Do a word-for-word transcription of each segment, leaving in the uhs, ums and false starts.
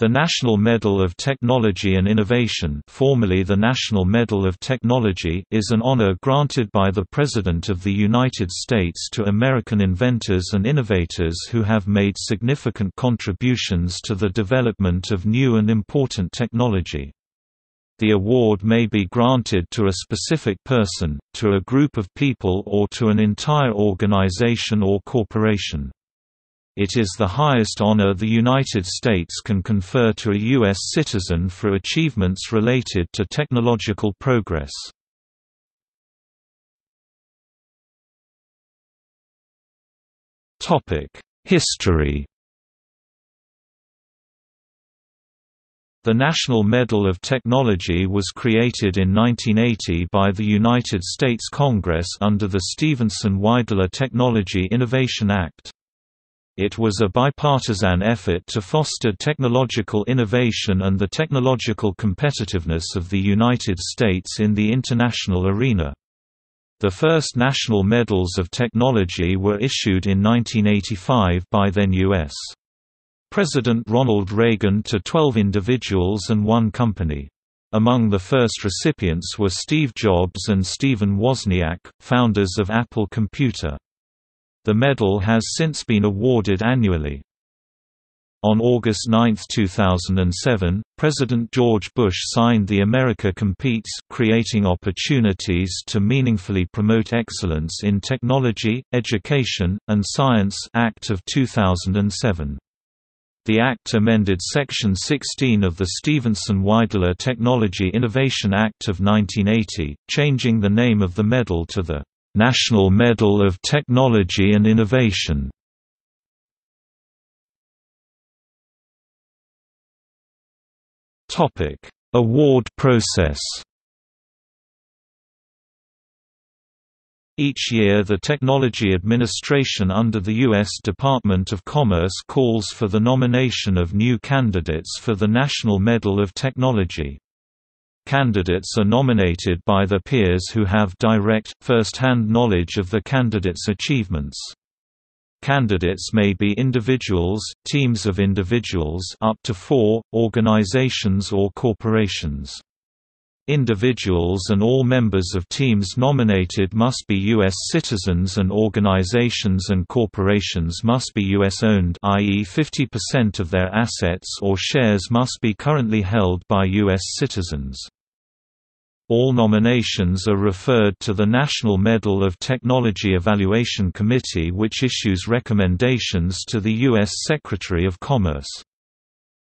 The National Medal of Technology and Innovation, formerly the National Medal of Technology, is an honor granted by the President of the United States to American inventors and innovators who have made significant contributions to the development of new and important technology. The award may be granted to a specific person, to a group of people, or to an entire organization or corporation. It is the highest honor the United States can confer to a U S citizen for achievements related to technological progress. History. The National Medal of Technology was created in nineteen eighty by the United States Congress under the Stevenson-Wydler Technology Innovation Act. It was a bipartisan effort to foster technological innovation and the technological competitiveness of the United States in the international arena. The first National Medals of Technology were issued in nineteen eighty-five by then U S President Ronald Reagan to twelve individuals and one company. Among the first recipients were Steve Jobs and Stephen Wozniak, founders of Apple Computer. The medal has since been awarded annually. On August ninth two thousand seven, President George Bush signed the America Competes, creating opportunities to meaningfully promote excellence in technology, education, and science Act of two thousand seven. The Act amended Section sixteen of the Stevenson-Wydler Technology Innovation Act of nineteen eighty, changing the name of the medal to the National Medal of Technology and Innovation. Topic: Award process. Each year, the Technology Administration under the U S Department of Commerce calls for the nomination of new candidates for the National Medal of Technology. Candidates are nominated by their peers who have direct, first-hand knowledge of the candidate's achievements. Candidates may be individuals, teams of individuals up to four, organizations or corporations. Individuals and all members of teams nominated must be U S citizens, and organizations and corporations must be U S owned, that is fifty percent of their assets or shares must be currently held by U S citizens. All nominations are referred to the National Medal of Technology Evaluation Committee, which issues recommendations to the U S Secretary of Commerce.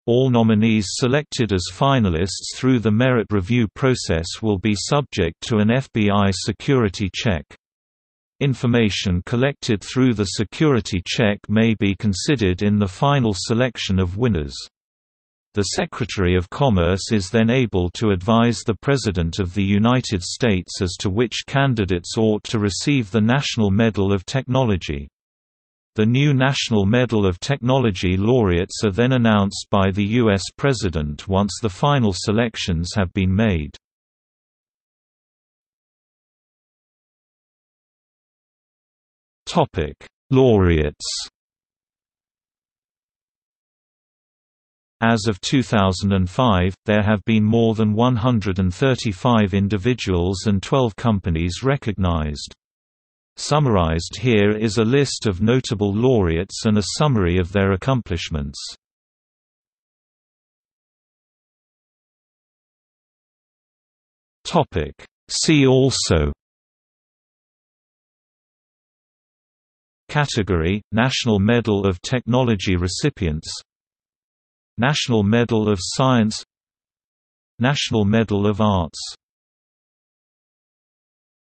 All nominees selected as finalists through the merit review process will be subject to an F B I security check. Information collected through the security check may be considered in the final selection of winners. The Secretary of Commerce is then able to advise the President of the United States as to which candidates ought to receive the National Medal of Technology. The new National Medal of Technology laureates are then announced by the U S President once the final selections have been made. Topic: Laureates. As of two thousand five, there have been more than one hundred thirty-five individuals and twelve companies recognized. Summarized here is a list of notable laureates and a summary of their accomplishments. Topic: See also. Category: National Medal of Technology recipients. National Medal of Science. National Medal of Arts.